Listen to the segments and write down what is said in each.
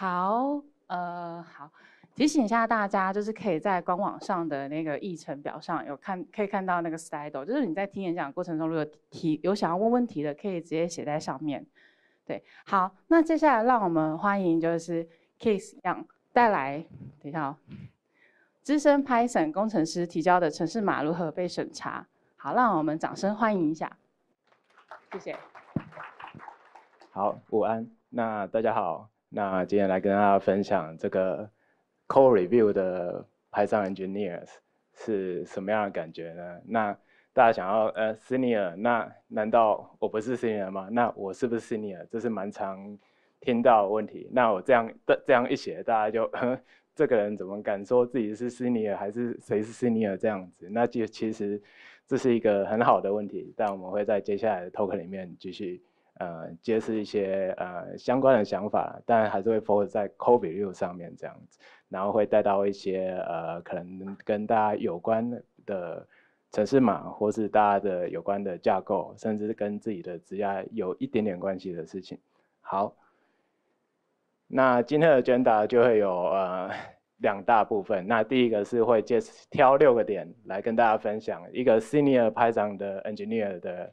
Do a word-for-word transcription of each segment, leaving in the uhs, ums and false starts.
好，呃，好，提醒一下大家，就是可以在官网上的那个议程表上有看，可以看到那个 Slido， 就是你在听演讲过程中，如果有提有想要问问题的，可以直接写在上面。对，好，那接下来让我们欢迎就是 Keith 杨带来，等一下哦，资深 Python 工程师提交的程式码如何被审查？好，让我们掌声欢迎一下，谢谢。好，午安，那大家好。 那今天来跟大家分享这个 code review 的 Python engineers 是什么样的感觉呢？那大家想要呃 senior， 那难道我不是 senior 吗？那我是不是 senior？ 这是蛮常听到的问题。那我这样这样一写，大家就这个人怎么敢说自己是 senior 还是谁是 senior 这样子？那就其实这是一个很好的问题，但我们会在接下来的 talk 里面继续。 呃，揭示一些呃相关的想法，但还是会 focus 在 code review 上面这样子，然后会带到一些呃可能跟大家有关的程式码，或是大家的有关的架构，甚至跟自己的职业有一点点关系的事情。好，那今天的 agenda 就会有呃两大部分。那第一个是会介挑六个点来跟大家分享一个 senior Python 的 engineer 的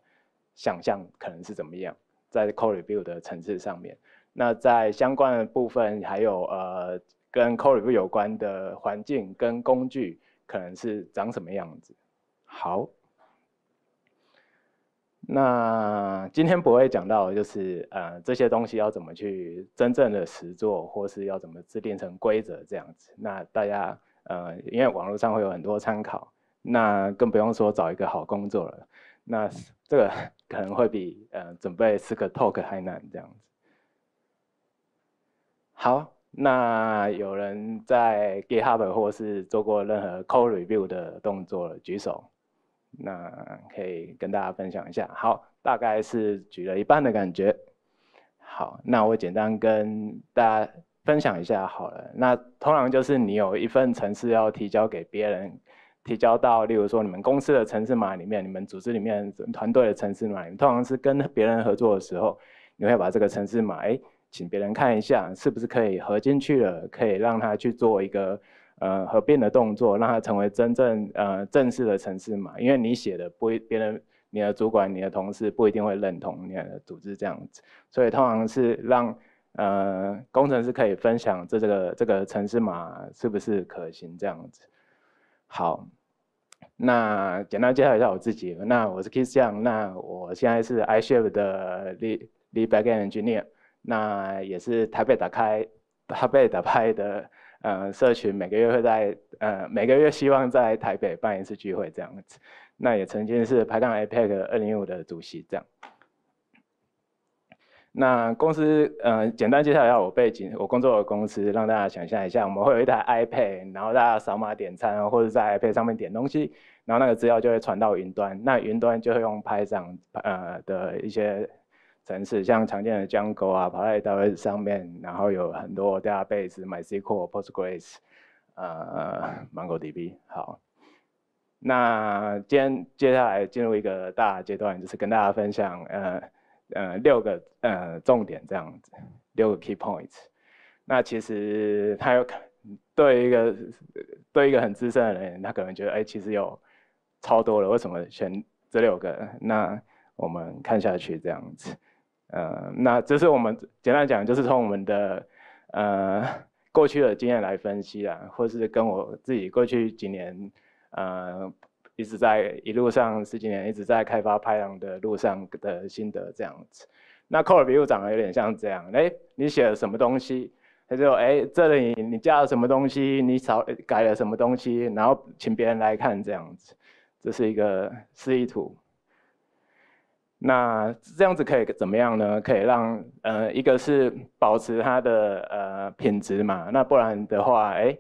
想象可能是怎么样。 在 code review 的层次上面，那在相关的部分还有呃跟 code review 有关的环境跟工具可能是长什么样子。好，那今天不会讲到就是呃这些东西要怎么去真正的实作，或是要怎么制定成规则这样子。那大家呃因为网络上会有很多参考，那更不用说找一个好工作了。那 这个可能会比呃准备四个 talk 还难这样子。好，那有人在 GitHub 或是做过任何 code review 的动作了，举手。那可以跟大家分享一下。好，大概是举了一半的感觉。好，那我简单跟大家分享一下好了。那通常就是你有一份程式要提交给别人。 提交到，例如说你们公司的程式码里面，你们组织里面团队的程式码，你们通常是跟别人合作的时候，你会把这个程式码，哎，请别人看一下，是不是可以合进去了，可以让它去做一个呃合并的动作，让它成为真正呃正式的程式码。因为你写的不别人，你的主管、你的同事不一定会认同你的组织这样子，所以通常是让呃工程师可以分享这这个这个程式码是不是可行这样子。好。 那简单介绍一下我自己，那我是 Keith 杨，那我现在是 iCHEF 的 lead lead backend engineer， 那也是台北打开台北打派的呃社群，每个月会在呃每个月希望在台北办一次聚会这样子，那也曾经是 Python A P E C 二零一五的主席这样。那公司呃简单介绍一下我背景，我工作的公司让大家想象一下，我们会有一台 iPad， 然后大家扫码点餐或者在 iPad 上面点东西。 然后那个资料就会传到云端，那云端就会用 Python 呃的一些程式，像常见的 Django 啊，跑到 A W S 上面，然后有很多 database、MySQL、Postgres， 呃 MongoDB。好，那今天接下来进入一个大阶段，就是跟大家分享呃呃六个呃重点这样子，六个 key points。那其实它有对一个对一个很资深的人，他可能觉得哎，其实有 超多了，为什么选这六个？那我们看下去这样子，呃，那这是我们简单讲，就是从我们的呃过去的经验来分析啦，或是跟我自己过去几年呃一直在一路上十几年一直在开发 Python 的路上的心得这样子。那 code review 长得有点像这样，哎，你写了什么东西？ 他就哎，这里你加了什么东西，你少改了什么东西，然后请别人来看这样子，这是一个示意图。那这样子可以怎么样呢？可以让呃，一个是保持它的呃品质嘛，那不然的话，哎，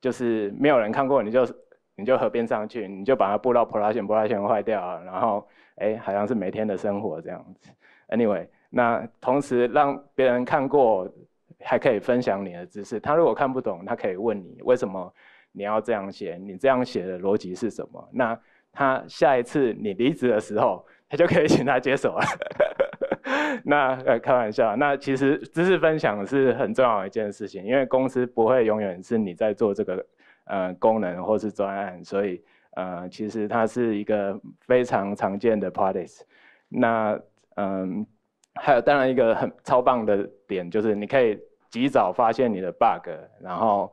就是没有人看过你就你就合并上去，你就把它布到 production production 坏掉了，然后哎，好像是每天的生活这样子。Anyway， 那同时让别人看过。 还可以分享你的知识。他如果看不懂，他可以问你为什么你要这样写，你这样写的逻辑是什么？那他下一次你离职的时候，他就可以请他接手了那呃，开玩笑。那其实知识分享是很重要的一件事情，因为公司不会永远是你在做这个呃功能或是专案，所以呃，其实它是一个非常常见的 practice。那嗯、呃，还有当然一个很超棒的点就是你可以及早发现你的 bug， 然后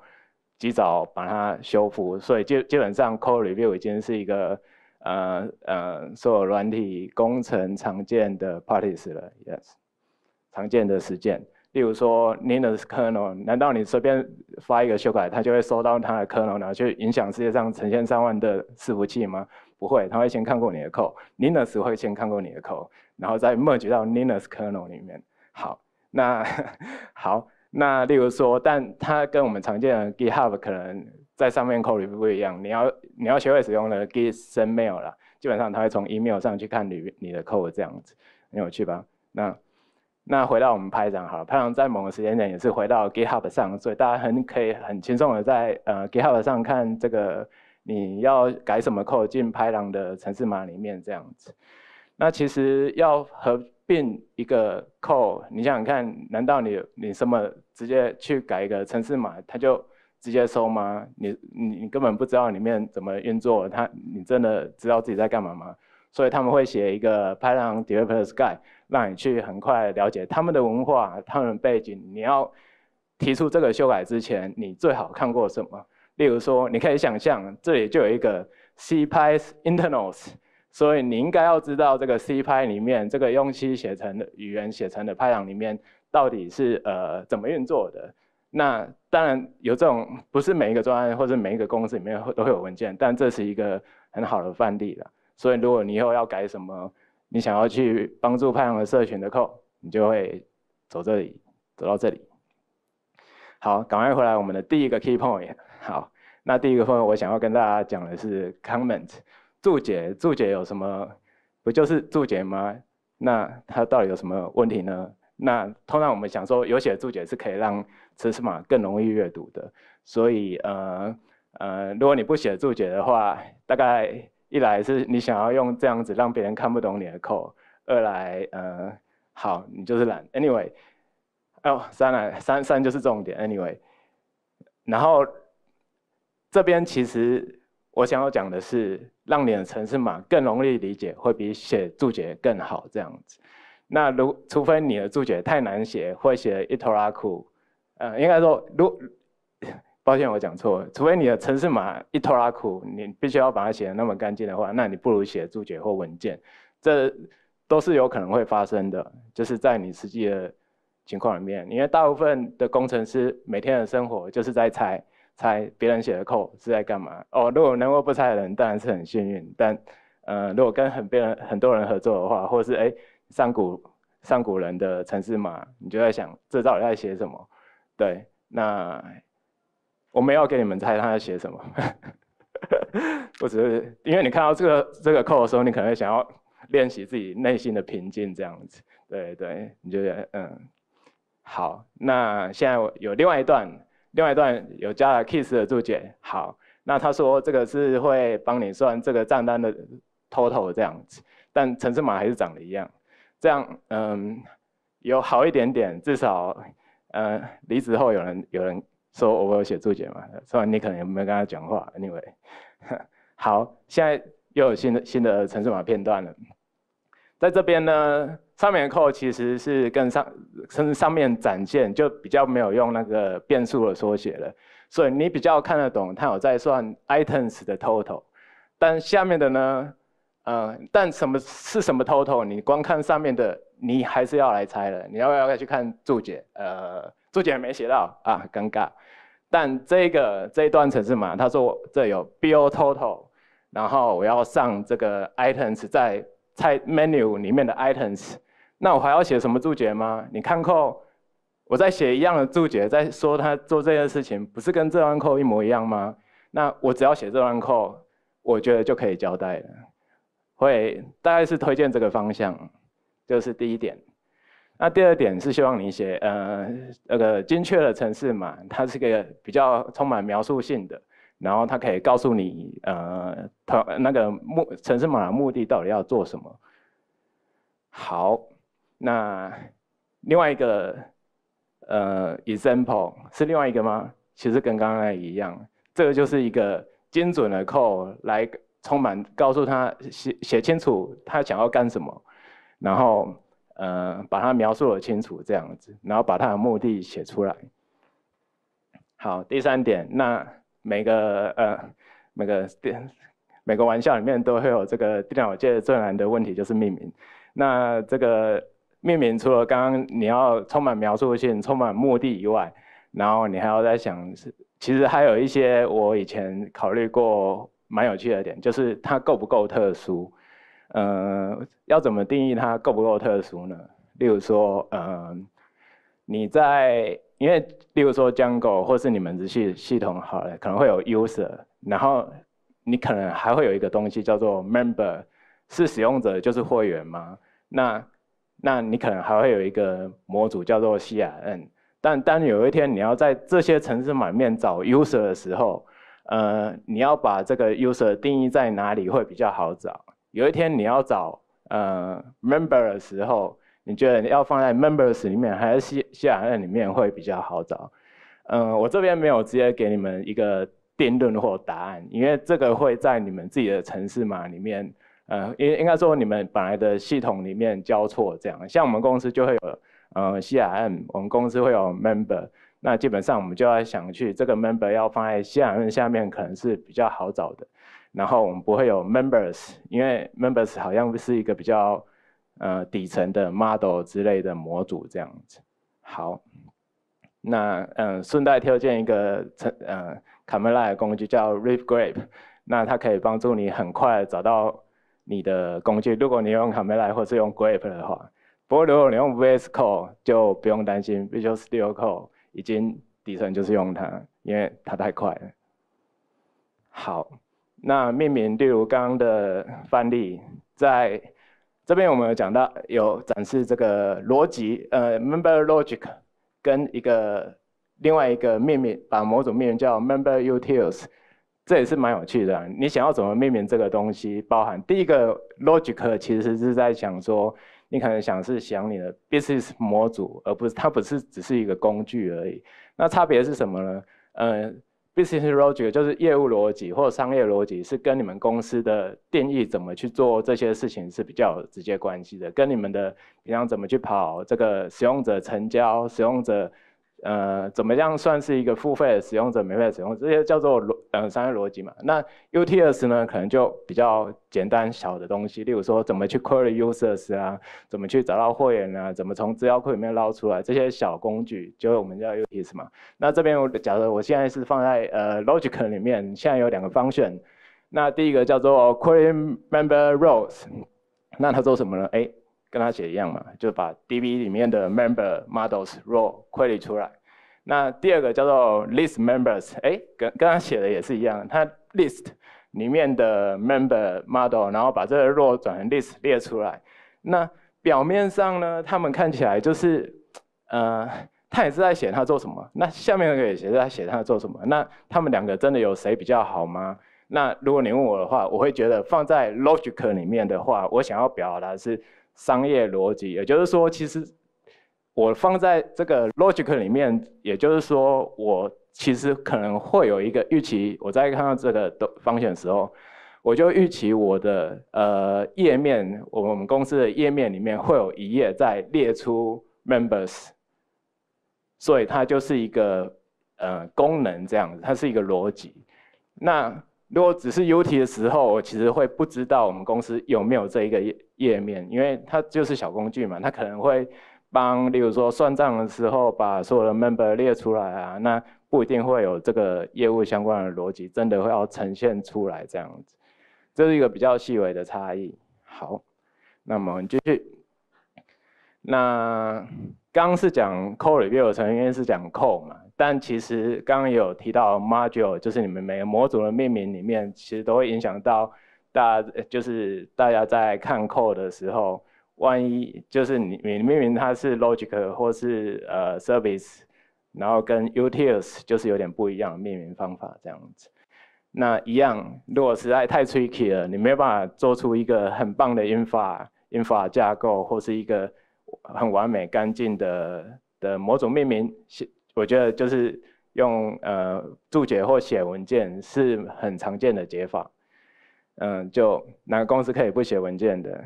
及早把它修复。所以基基本上 code review 已经是一个。 呃呃，所有软体工程常见的 practice 了 ，yes， 常见的实践。例如说 Linux kernel， 难道你随便发一个修改，它就会收到它的 kernel， 然后去影响世界上成千上万的伺服器吗？不会，它会先看过你的 code， Linux 会先看过你的 code， 然后再 merge 到 Linux kernel 里面。好，那好，那例如说，但它跟我们常见的 GitHub 可能。 在上面 code review 不一样，你要你要学会使用的 Git send mail 啦，基本上它会从 email 上去看你你的 code 这样子，很有趣吧？那那回到我们 Python 好了 ，Python 在某个时间点也是回到 GitHub 上，所以大家很可以很轻松的在呃 GitHub 上看这个你要改什么 code 进 Python 的程式码里面这样子。那其实要合并一个 code， 你想想看，难道你你什么直接去改一个程式码，它就 直接收吗？你你你根本不知道里面怎么运作，它你真的知道自己在干嘛吗？所以他们会写一个 Python Developer's Guide， 让你去很快了解他们的文化、他们的背景。你要提出这个修改之前，你最好看过什么？例如说，你可以想象这里就有一个 C P Y internals， 所以你应该要知道这个 C P Y 里面这个用 C 写成的语言写成的 Python 里面到底是呃怎么运作的。 那当然有这种，不是每一个专案或者每一个公司里面都会有文件，但这是一个很好的范例了。所以如果你以后要改什么，你想要去帮助 Python 的社群的 code， 你就会走这里，走到这里。好，赶快回来我们的第一个 key point。好，那第一个 point 我想要跟大家讲的是 comment 注解，注解有什么？不就是注解吗？那它到底有什么问题呢？ 那通常我们想说，有写注解是可以让程式码更容易阅读的，所以呃呃，如果你不写注解的话，大概一来是你想要用这样子让别人看不懂你的 code， 二来呃好你就是懒 ，anyway， 哦三来三三就是重点 ，anyway， 然后这边其实我想要讲的是，让你的程式码更容易理解，会比写注解更好这样子。 那如除非你的注解太难写，会写一头拉苦，呃，应该说，如抱歉我讲错了，除非你的程式码一头拉苦，你必须要把它写得那么干净的话，那你不如写注解或文件，这都是有可能会发生的，就是在你实际的情况里面，因为大部分的工程师每天的生活就是在猜猜别人写的 code 是在干嘛。哦，如果能够不猜的人当然是很幸运，但呃，如果跟很别人很多人合作的话，或是哎。欸 上古上古人的程式码，你就在想这到底在写什么？对，那我没有给你们猜他在写什么，我只是因为你看到这个这个 code 的时候，你可能想要练习自己内心的平静这样子。对对，你觉得嗯好？那现在有另外一段，另外一段有加了 Kiss 的注解。好，那他说这个是会帮你算这个账单的 total 这样子，但程式码还是长得一样。 这样，嗯，有好一点点，至少，呃，离职后有人有人说我有写注解嘛，虽然你可能也没跟他讲话 ，anyway， 好，现在又有新的新的程式码片段了，在这边呢，上面的 code 其实是跟上甚至上面展现就比较没有用那个变数的缩写了，所以你比较看得懂它有在算 items 的 total， 但下面的呢？ 呃，但什么是什么 total？ 你光看上面的，你还是要来猜了。你要不要去看注解？呃，注解没写到啊，尴尬。但这个这一段程式码，他说这有 build total， 然后我要上这个 items 在菜 menu 里面的 items， 那我还要写什么注解吗？你看 code， 我在写一样的注解，在说他做这件事情，不是跟这段 code 一模一样吗？那我只要写这段 code， 我觉得就可以交代了。 会大概是推荐这个方向，这、就是第一点。那第二点是希望你写呃那个精确的程式码，它是个比较充满描述性的，然后它可以告诉你呃那个目程式码的目的到底要做什么。好，那另外一个呃 example 是另外一个吗？其实跟刚刚一样，这个就是一个精准的 code 来充满告诉他写写清楚他想要干什么，然后呃把它描述的清楚这样子，然后把它的目的写出来。好，第三点，那每个呃每个电。 每个玩笑里面都会有这个电脑界最难的问题，就是命名。那这个命名除了刚刚你要充满描述性、充满目的以外，然后你还要在想，其实还有一些我以前考虑过蛮有趣的点，就是它够不够特殊？呃，要怎么定义它够不够特殊呢？例如说，呃，你在因为例如说 Django 或是你们的系系统好了，可能会有 user， 然后。 你可能还会有一个东西叫做 member， 是使用者就是会员吗？那那你可能还会有一个模组叫做 C R N， 但当有一天你要在这些城市满面找 user 的时候，呃，你要把这个 user 定义在哪里会比较好找？有一天你要找呃 member 的时候，你觉得要放在 members 里面还是 C C R N 里面会比较好找？嗯、呃，我这边没有直接给你们一个。 定论或答案，因为这个会在你们自己的程式码里面，呃，应应该说你们本来的系统里面交错这样。像我们公司就会有呃 C R M， 我们公司会有 member， 那基本上我们就要想去这个 member 要放在 C R M 下面可能是比较好找的。然后我们不会有 members， 因为 members 好像是一个比较呃底层的 model 之类的模组这样子。好，那嗯、呃、顺带推荐一个呃。 卡梅拉的工具叫 ripgrep， 那它可以帮助你很快找到你的工具。如果你用卡梅拉或是用 grep 的话，不过如果你用 V S Code 就不用担心 ，Visual Studio Code 已经底层就是用它，因为它太快了。好，那命名，例如刚刚的范例，在这边我们有讲到有展示这个逻辑，呃 ，member logic 跟一个。 另外一个命名，把某种命名叫 member utils， 这也是蛮有趣的、啊。你想要怎么命名这个东西？包含第一个 logic 其实是在想说，你可能想是想你的 business 模组，而不是它不是只是一个工具而已。那差别是什么呢？呃 ，business logic 就是业务逻辑或商业逻辑，是跟你们公司的定义怎么去做这些事情是比较有直接关系的，跟你们的平常怎么去跑这个使用者成交、使用者。 呃，怎么样算是一个付费的使用者、免费使用者？这些叫做逻呃商业逻辑嘛。那 utils 呢，可能就比较简单小的东西，例如说怎么去 query users 啊，怎么去找到会员啊，怎么从资料库里面捞出来这些小工具，就我们叫 utils 嘛。那这边我假设我现在是放在呃 logic 里面，现在有两个 function。那第一个叫做 query member roles， 那它做什么呢？哎。 跟它写一样嘛，就把 D B 里面的 member models role query 出来。那第二个叫做 list members， 哎，跟跟它写的也是一样，它 list 里面的 member model， 然后把这个 role 转成 list 列出来。那表面上呢，他们看起来就是，呃，他也是在写他做什么，那下面那个也是在写他做什么。那他们两个真的有谁比较好吗？ 那如果你问我的话，我会觉得放在 logic 里面的话，我想要表达的是商业逻辑，也就是说，其实我放在这个 logic 里面，也就是说，我其实可能会有一个预期。我在看到这个方向的时候，我就预期我的呃页面，我们公司的页面里面会有一页在列出 members， 所以它就是一个呃功能这样子，它是一个逻辑。那 如果只是 U T 的时候，我其实会不知道我们公司有没有这一个页页面，因为它就是小工具嘛，它可能会帮，例如说算账的时候把所有的 member 列出来啊，那不一定会有这个业务相关的逻辑真的会要呈现出来这样子，这是一个比较细微的差异。好，那么我们继续。那刚刚是讲 code review 的成员是讲 code 嘛？ 但其实刚刚有提到 module， 就是你们每个模组的命名里面，其实都会影响到大家，就是大家在看 code 的时候，万一就是你你命名它是 logic 或是呃 service， 然后跟 utils 就是有点不一样的命名方法这样子。那一样，如果实在太 tricky 了，你没有办法做出一个很棒的 infra infra 架构或是一个很完美、干净的的某种命名，我觉得就是用呃注解或写文件是很常见的解法。嗯、呃，就哪个公司可以不写文件的，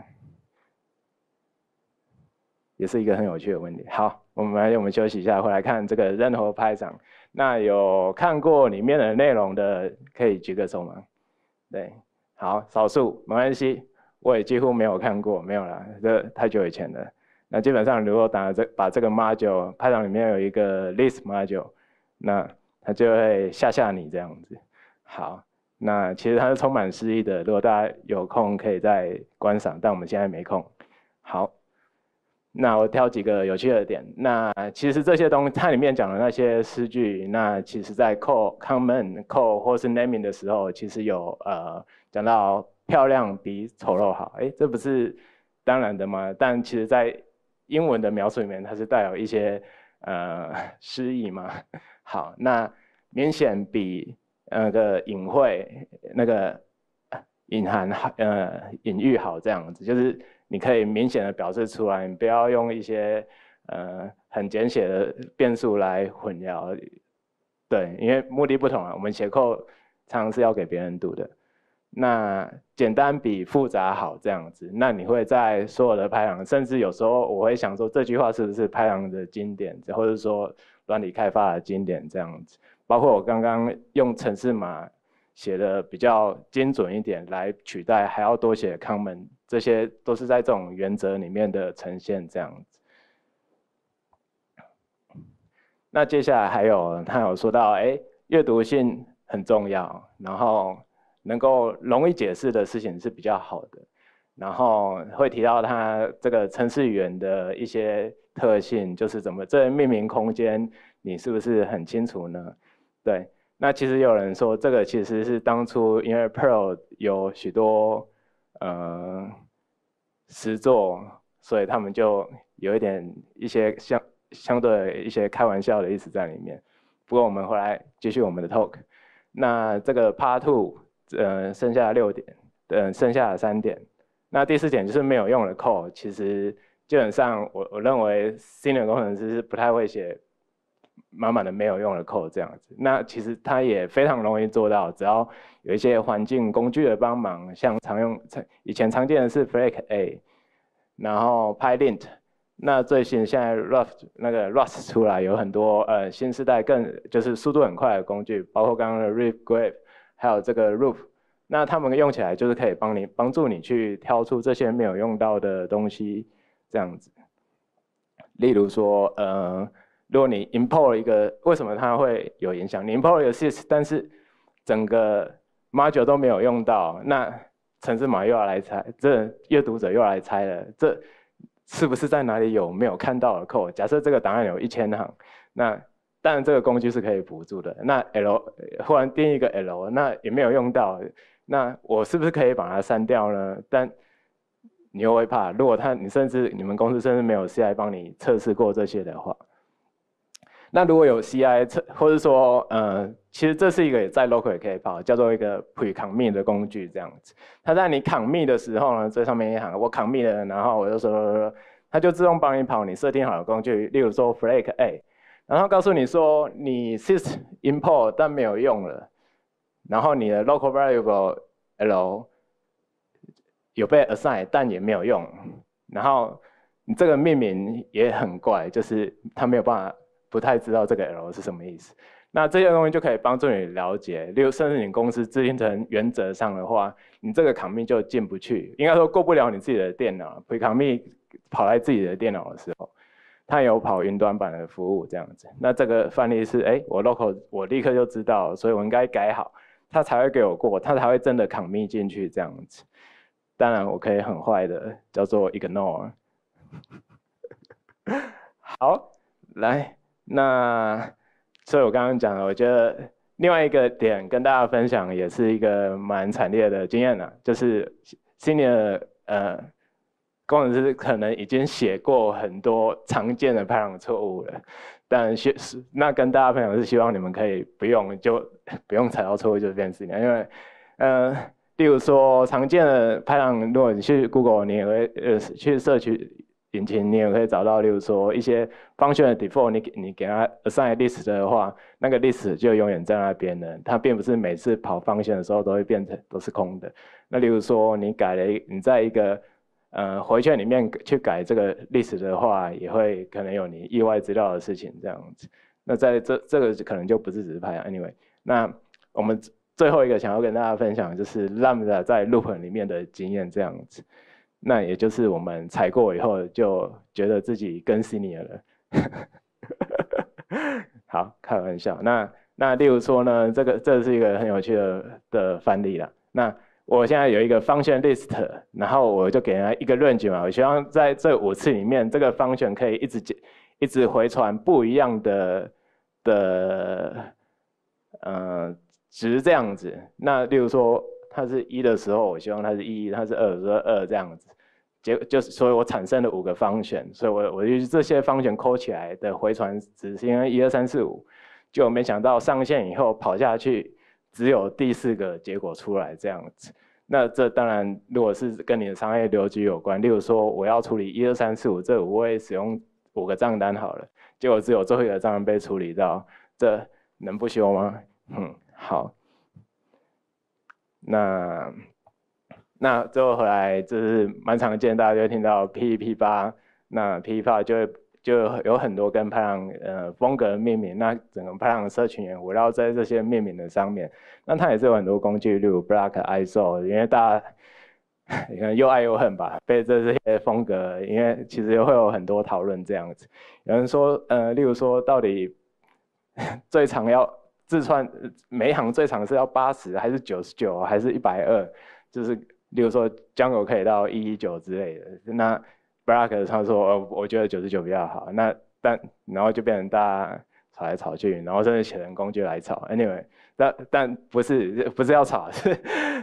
也是一个很有趣的问题。好，我们我们休息一下，回来看这个任何PyCharm。那有看过里面的内容的，可以举个手吗？对，好，少数没关系，我也几乎没有看过，没有啦，这太久以前了。 那基本上，如果打这把这个 module Python 里面有一个 list module， 那它就会吓吓你这样子。好，那其实它是充满诗意的。如果大家有空可以再观赏，但我们现在没空。好，那我挑几个有趣的点。那其实这些东西，它里面讲的那些诗句，那其实在 call command call 或是 naming 的时候，其实有呃讲到漂亮比丑陋好。哎，这不是当然的吗？但其实，在 英文的描述里面，它是带有一些呃诗意嘛。好，那明显比那个隐晦、那个隐含呃隐喻好这样子，就是你可以明显的表示出来，你不要用一些呃很简写的变数来混淆。对，因为目的不同啊，我们写code常常是要给别人读的。 那简单比复杂好这样子，那你会在所有的PyCharm，甚至有时候我会想说这句话是不是PyCharm的经典，或者说软体开发的经典这样子。包括我刚刚用程式码写的比较精准一点来取代，还要多写 command， 这些都是在这种原则里面的呈现这样子。那接下来还有他有说到，哎，阅读性很重要，然后 能够容易解释的事情是比较好的，然后会提到它这个程式语言的一些特性，就是怎么这命名空间你是不是很清楚呢？对，那其实有人说这个其实是当初因为 Perl 有许多呃实作，所以他们就有一点一些相相对一些开玩笑的意思在里面。不过我们回来继续我们的 talk， 那这个 Part Two。 呃，剩下六点，呃，剩下的三点。那第四点就是没有用的 code， 其实基本上我我认为 senior 工程师是不太会写满满的没有用的 code 这样子。那其实他也非常容易做到，只要有一些环境工具的帮忙，像常用以前常见的是 Flake eight， 然后 PyLint， 那最新现在 ruff 那个 Rust 出来有很多呃新时代更就是速度很快的工具，包括刚刚的 ripgrep。 还有这个 ruff， 那他们用起来就是可以帮你帮助你去挑出这些没有用到的东西，这样子。例如说，呃，如果你 import 一个，为什么它会有影响？你 import 一个 sys， 但是整个 module 都没有用到，那程式码又要来猜，这阅读者又来猜了，这是不是在哪里有没有看到的 code？ 假设这个档案有一千行，那 当然，这个工具是可以辅助的。那 L 忽然定一个 L， 那也没有用到，那我是不是可以把它删掉呢？但你又会怕，如果他你甚至你们公司甚至没有 C I 帮你测试过这些的话，那如果有 C I 测，或者说呃，其实这是一个在 local 也可以跑，叫做一个 pre-commit 的工具这样子。它在你 commit 的时候呢，最上面一行我 commit 了，然后我就说，它就自动帮你跑你设定好的工具，例如说 Flake eight。 然后告诉你说你 sys import 但没有用了，然后你的 local variable L 有被 assign 但也没有用，然后你这个命名也很怪，就是他没有办法不太知道这个 L 是什么意思。那这些东西就可以帮助你了解，例如甚至你公司制定成原则上的话，你这个 commit 就进不去，应该说过不了你自己的电脑 ，pre commit 跑来自己的电脑的时候。 它有跑云端版的服务这样子，那这个范例是，哎，我 local 我立刻就知道，所以我应该改好，它才会给我过，它才会真的 commit 进去这样子。当然，我可以很坏的叫做 ignore。好，来，那所以我刚刚讲了，我觉得另外一个点跟大家分享，也是一个蛮惨烈的经验啦，就是 senior 呃。 工程师可能已经写过很多常见的PyCharm错误了，但希那跟大家分享是希望你们可以不用就不用踩到错误这件事情，因为呃，例如说常见的PyCharm，如果你去 Google， 你也会呃去社区引擎，你也可以找到，例如说一些 function 的 default， 你你给它 assign list 的话，那个 list 就永远在那边了。它并不是每次跑 function 的时候都会变成都是空的。那例如说你改了，你在一个呃回圈里面去改这个 list 的话，也会可能有你意外知道的事情这样子。那在这这个可能就不是只是 Python anyway， 那我们最后一个想要跟大家分享就是 Lambda 在 Loop 里面的经验这样子。那也就是我们踩过以后就觉得自己更 senior 了好，开玩笑。那那例如说呢，这个这是一个很有趣的的范例啦。那我现在有一个 function list， 然后我就给它一个 range 嘛，我希望在这五次里面，这个 function 可以一直一直回传不一样的的呃值这样子。那例如说，它是一的时候，我希望它是一；它是二的时候二这样子。结果就是，所以我产生了五个function，所以我我就这些function call起来的回传值是因为一二三四五，就没想到上线以后跑下去，只有第四个结果出来这样子。那这当然，如果是跟你的商业流局有关，例如说我要处理一二三四五这五位使用五个账单好了，结果只有最后一个账单被处理到，这能不修吗？嗯，好。那那最后回来就是蛮常见，大家就会听到 P E P 八，那 P E P 八就会就有很多跟 Python 呃风格的命名，那整个 Python 社群也围绕在这些命名的上面。那它也是有很多工具，例如 Black、I S O， 因为大家可能又爱又恨吧，被这些风格，因为其实会有很多讨论这样子。有人说，呃，例如说到底最常要自串每一行最长是要八十还是 九十九 还是 一百二十， 就是例如说 Django 可以到一百一十九之类的。那 Black 他说、哦、我觉得九十九比较好，那但然后就变成大家吵来吵去，然后甚至写人工具来吵 anyway， 但但不是不是要吵，是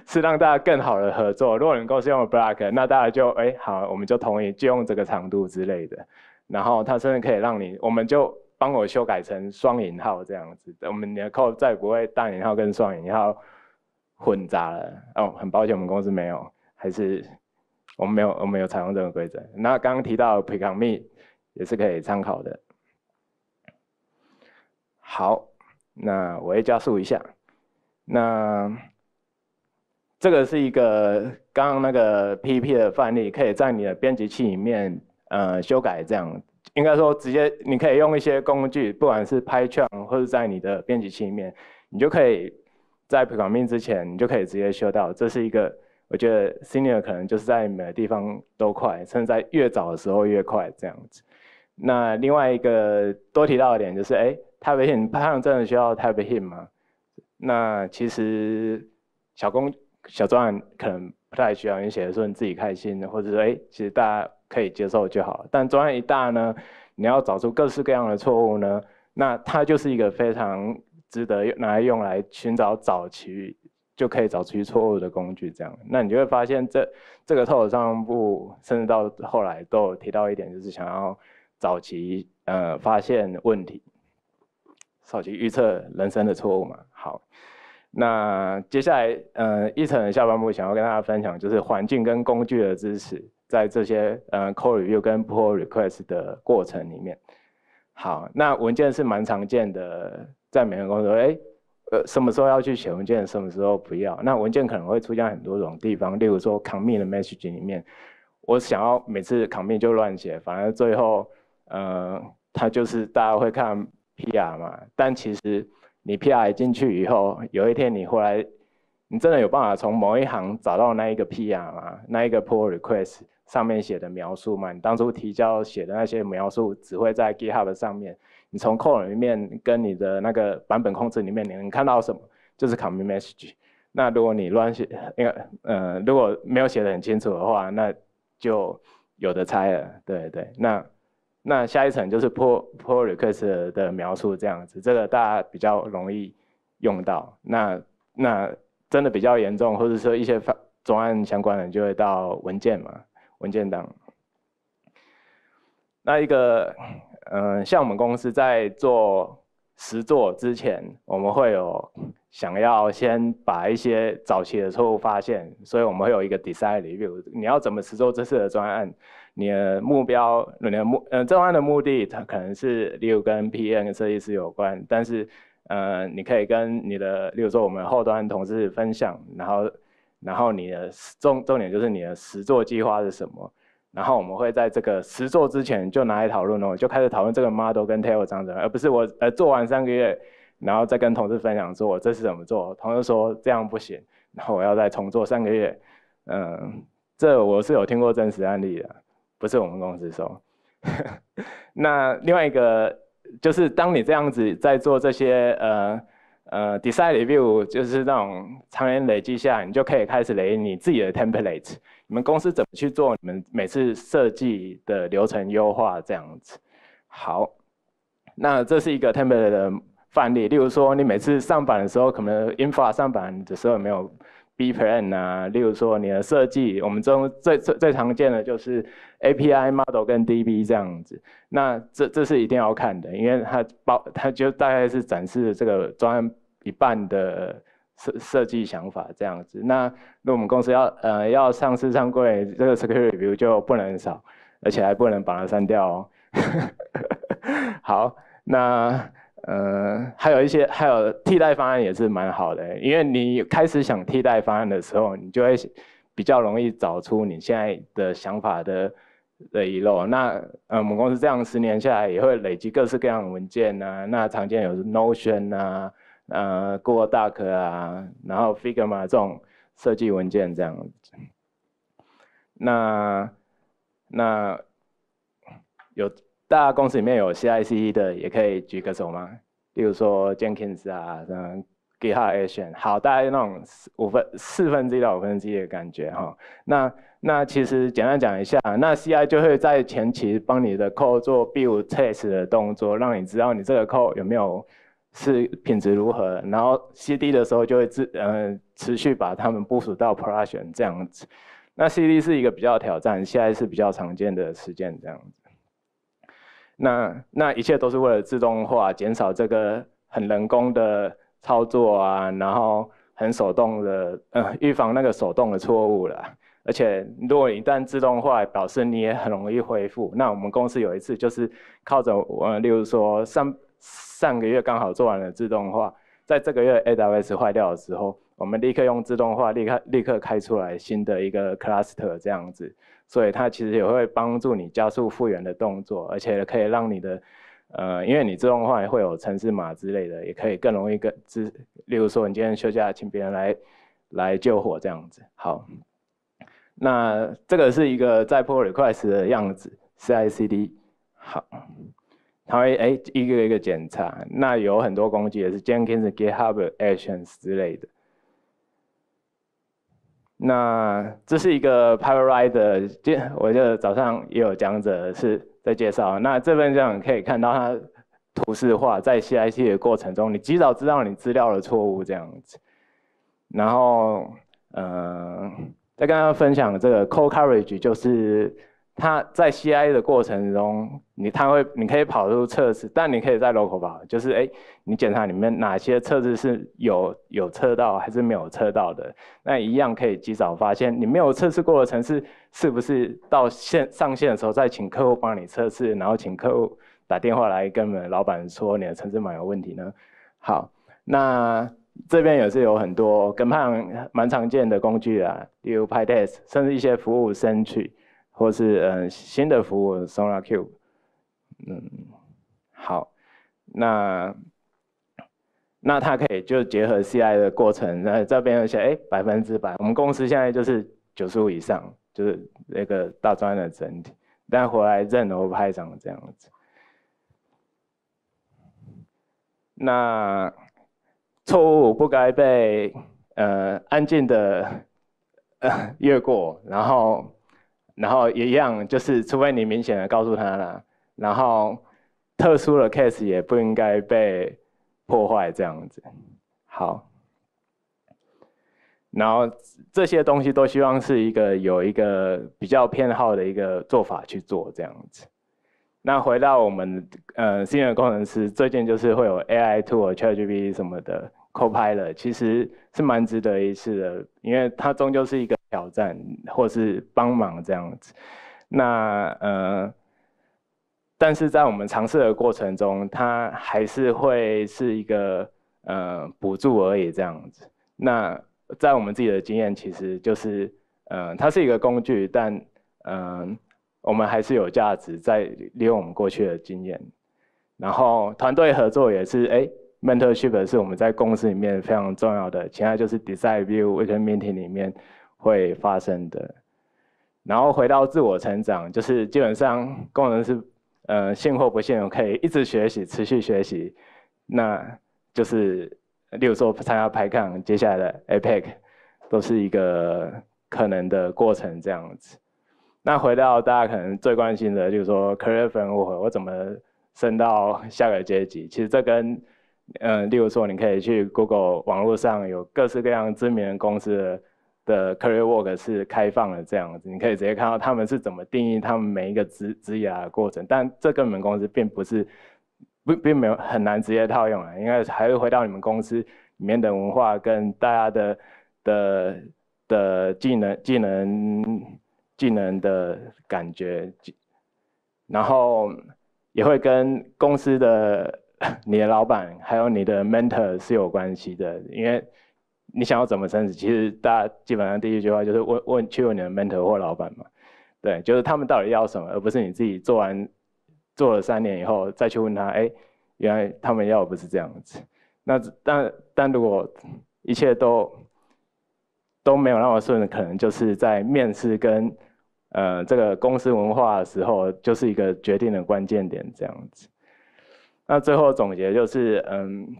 是让大家更好的合作。如果你公司用了 Black， 那大家就哎好，我们就同意就用这个长度之类的，然后它甚至可以让你我们就帮我修改成双引号这样子，我们的 code 再不会大引号跟双引号混杂了。哦，很抱歉，我们公司没有，还是我们没有，我们有采用这个规则。那刚刚提到 pre-commit 也是可以参考的。好，那我会加速一下。那这个是一个刚刚那个 P E P 的范例，可以在你的编辑器里面呃修改这样。应该说，直接你可以用一些工具，不管是 PyCharm 或者在你的编辑器里面，你就可以在 pre-commit 之前，你就可以直接修到。这是一个我觉得 senior 可能就是在每个地方都快，甚至在越早的时候越快这样子。那另外一个多提到的点就是，哎 ，Type Hint Python 真的需要 Type Hint 吗？那其实小工小专案可能不太需要，你写的时候你自己开心，或者说，哎，其实大家可以接受就好，但专案一大呢，你要找出各式各样的错误呢，那它就是一个非常值得拿来用来寻找早期就可以找出错误的工具。这样，那你就会发现这这个透商部甚至到后来都有提到一点，就是想要早期呃发现问题，早期预测人生的错误嘛。好，那接下来呃一层的下半部想要跟大家分享就是环境跟工具的支持。在这些呃 code review 跟 pull request 的过程里面，好，那文件是蛮常见的，在每个公司说，哎，呃，什么时候要去写文件，什么时候不要？那文件可能会出现很多种地方，例如说 commit 的 message 里面，我想要每次 commit 就乱写，反而最后，呃，它就是大家会看 P R 嘛，但其实你 P R 进去以后，有一天你回来，你真的有办法从某一行找到那一个 P R 吗？那一个 pull request？上面写的描述嘛，你当初提交写的那些描述只会在 GitHub 上面。你从 code 里面跟你的那个版本控制里面，你能看到什么？就是 commit message。那如果你乱写，因为呃如果没有写得很清楚的话，那就有的猜了。对对，那那下一层就是 pull pull request 的描述这样子，这个大家比较容易用到。那那真的比较严重，或者说一些专案相关的，就会到文件嘛。文件档，那一个，嗯、呃，像我们公司在做实作之前，我们会有想要先把一些早期的错误发现，所以我们会有一个 design review。你要怎么实作这次的专案？你的目标，你的目，呃，专案的目的，它可能是例如跟 P M 设计师有关，但是，呃，你可以跟你的，例如说我们后端同事分享，然后，然后你的重重点就是你的实作计划是什么。 然后我们会在这个实作之前就拿来讨论哦，就开始讨论这个 model 跟 tail 长什么，而不是我呃做完三个月，然后再跟同事分享说我这是怎么做，同事说这样不行，然后我要再重做三个月，嗯，这我是有听过真实案例的，不是我们公司说。那另外一个就是当你这样子在做这些呃呃 design review， 就是那种长年累积下，你就可以开始累积你自己的 template。 你们公司怎么去做？你们每次设计的流程优化这样子。好，那这是一个 template 的范例。例如说，你每次上版的时候，可能 infra 上版的时候有没有 B plan 啊？例如说，你的设计，我们中最最最常见的就是 A P I model 跟 D B 这样子。那这这是一定要看的，因为它包它就大概是展示这个专案一半的。 设设计想法这样子，那如果我们公司要呃要上市上柜，这个 security review 就不能少，而且还不能把它删掉哦。好，那呃还有一些还有替代方案也是蛮好的，因为你开始想替代方案的时候，你就会比较容易找出你现在的想法的的遗漏。那呃我们公司这样十年下来也会累积各式各样的文件啊，那常见有 Notion 啊。 呃 ，Google Docker 啊，然后 Figma 这种设计文件这样子。那那有大家公司里面有 C I C D 的，也可以举个手吗？例如说 Jenkins 啊，嗯 ，GitHub Actions， 好，大概那种五分四分之一到五分之一的感觉哈。那那其实简单讲一下，那 C I 就会在前期帮你的 code 做 build test 的动作，让你知道你这个 code 有没有。 是品质如何，然后 C D 的时候就会持呃持续把它们部署到 production 这样子。那 C D 是一个比较挑战，现在是比较常见的实践这样子。那那一切都是为了自动化，减少这个很人工的操作啊，然后很手动的，呃，预防那个手动的错误啦。而且如果一旦自动化，表示你也很容易恢复。那我们公司有一次就是靠着呃，例如说上。 上个月刚好做完了自动化，在这个月 A W S 坏掉的时候，我们立刻用自动化立刻立刻开出来新的一个 cluster 这样子，所以它其实也会帮助你加速复原的动作，而且可以让你的呃，因为你自动化会有程式码之类的，也可以更容易跟之，例如说你今天休假，请别人来来救火这样子。好，那这个是一个在 pull request 的样子 ，C I C D 好。 它会哎一个一个检查，那有很多工具也是 Jenkins、GitHub Actions 之类的。那这是一个 PipeRider， 今我记得早上也有讲者是在介绍。那这份讲可以看到它图示化，在 C I C 的过程中，你及早知道你资料的错误这样子。然后，呃，再跟大家分享这个 Code Coverage 就是。 它在 C I 的过程中，你它会，你可以跑出测试，但你可以在 local 跑，就是哎，你检查里面哪些测试是有有测到还是没有测到的，那一样可以及早发现你没有测试过的程式是不是到线上线的时候再请客户帮你测试，然后请客户打电话来跟你们老板说你的程式码有问题呢？好，那这边也是有很多跟Python蛮常见的工具啊，例如 Pytest， 甚至一些服务生去。 或是嗯新的服务 SonarQube， 嗯好，那那它可以就结合 C I 的过程，那这边有写哎百分之百，我们公司现在就是九十五以上，就是那个大专的整体，但回来任由拍掌这样子。那错误不该被呃安静的、呃、越过，然后。 然后一样，就是除非你明显的告诉他啦，然后特殊的 case 也不应该被破坏这样子。好，然后这些东西都希望是一个有一个比较偏好的一个做法去做这样子。那回到我们呃 senior 工程师，最近就是会有 A I tool、ChatGPT 什么的 Copilot， 其实是蛮值得一试的，因为它终究是一个挑战或是帮忙这样子。那呃。 但是在我们尝试的过程中，它还是会是一个呃补助而已这样子。那在我们自己的经验，其实就是呃它是一个工具，但呃我们还是有价值在利用我们过去的经验。然后团队合作也是，哎 ，mentorship 是我们在公司里面非常重要的。其他就是 design view vision meeting 里面会发生的。然后回到自我成长，就是基本上工程师。 呃，信或不信，我可以一直学习，持续学习。那就是，例如说参加PyCon，接下来的 A P E C 都是一个可能的过程这样子。那回到大家可能最关心的，就是说 career framework， 我怎么升到下个阶级？其实这跟，呃，例如说你可以去 Google 网络上有各式各样知名的公司的 career work 是开放的这样子，你可以直接看到他们是怎么定义他们每一个职职涯的过程，但这跟你们公司并不是，不并没有很难直接套用啊，应该还是回到你们公司里面的文化跟大家的的的技能技能技能的感觉，然后也会跟公司的你的老板还有你的 mentor 是有关系的，因为。 你想要怎么升职？其实大家基本上第一句话就是问问去问你的 mentor 或老板嘛，对，就是他们到底要什么，而不是你自己做完做了三年以后再去问他，哎，原来他们要的不是这样子。那但但如果一切都都没有那么顺，可能就是在面试跟呃这个公司文化的时候，就是一个决定的关键点这样子。那最后总结就是，嗯，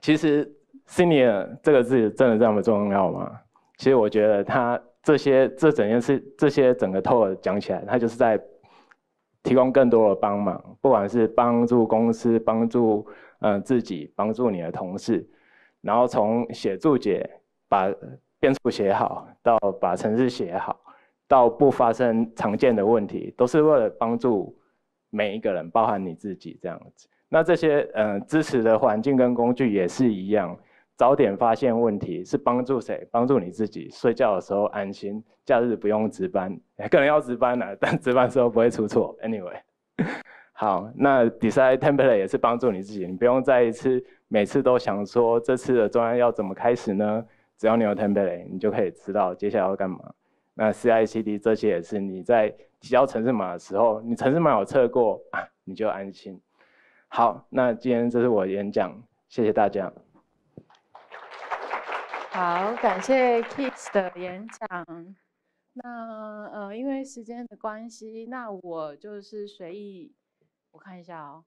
其实。 Senior 这个字真的这么重要吗？其实我觉得他这些这整件事，这些整个 tool 讲起来，他就是在提供更多的帮忙，不管是帮助公司、帮助呃自己、帮助你的同事，然后从写注解把变数写好，到把程式写好，到不发生常见的问题，都是为了帮助每一个人，包含你自己这样子。那这些呃支持的环境跟工具也是一样。 早点发现问题是帮助谁？帮助你自己。睡觉的时候安心，假日不用值班，可能要值班了、啊，但值班的时候不会出错。Anyway， 好，那 design template 也是帮助你自己，你不用再一次每次都想说这次的专案要怎么开始呢？只要你有 template， 你就可以知道接下来要干嘛。那 C I C D 这些也是你在提交程式码的时候，你程式码有测过、啊，你就安心。好，那今天这是我演讲，谢谢大家。 好，感谢 Keith 的演讲。那呃，因为时间的关系，那我就是随意，我看一下哦，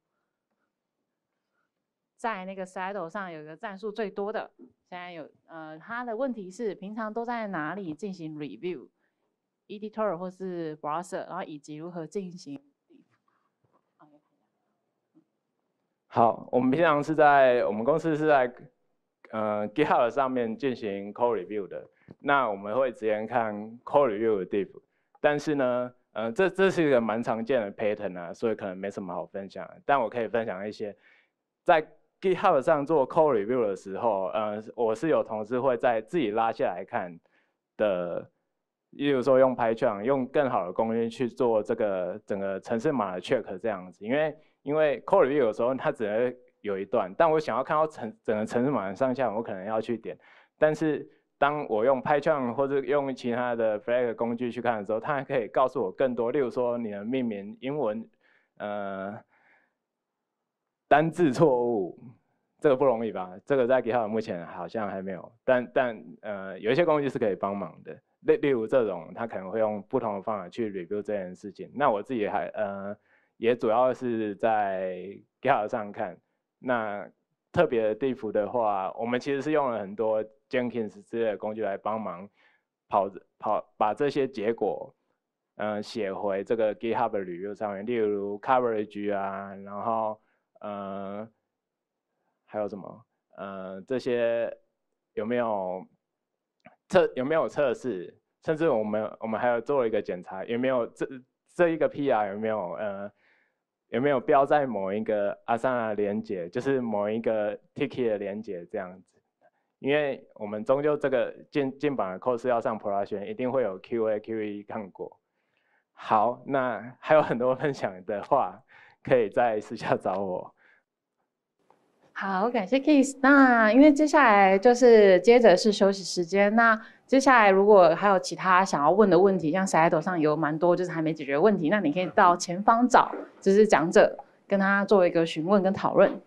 在那个 Slido 上有一个赞数最多的，现在有呃，他的问题是平常都在哪里进行 review、editor 或是 browser， 然后以及如何进行。好，我们平常是在我们公司是在。 呃 ，GitHub 上面进行 code review 的，那我们会直接看 code review 的 diff， 但是呢，呃，这这是一个蛮常见的 pattern 啊，所以可能没什么好分享。但我可以分享一些，在 GitHub 上做 code review 的时候，呃，我是有同事会在自己拉下来看的，例如说用 PyCharm 用更好的工具去做这个整个程式码的 check 这样子，因为因为 code review 有时候它只能 有一段，但我想要看到整整个程式码上下，我可能要去点。但是当我用 PyCharm 或者用其他的 Flake 工具去看的时候，它还可以告诉我更多，例如说你的命名、英文、呃单字错误，这个不容易吧？这个在 GitHub 目前好像还没有，但但呃有一些工具是可以帮忙的，例例如这种，它可能会用不同的方法去 review 这件事情。那我自己还呃也主要是在 GitHub 上看。 那特别的地图的话，我们其实是用了很多 Jenkins 之类的工具来帮忙跑跑把这些结果，嗯、呃，写回这个 GitHub 的 review 上面，例如 coverage 啊，然后呃，还有什么呃，这些有没有测有没有测试，甚至我们我们还有做了一个检查，有没有这这一个 P R 有没有呃。有没有标在某一个 Asana 连结，就是某一个 Ticket 的连结这样子？因为我们终究这个进进版的 code 是要上 production， 一定会有 Q A、Q E 看过。好，那还有很多分享的话，可以在私下找我。 好，感谢 Keith。那因为接下来就是接着是休息时间。那接下来如果还有其他想要问的问题，像 Slido 上有蛮多就是还没解决的问题，那你可以到前方找，就是讲者跟他做一个询问跟讨论。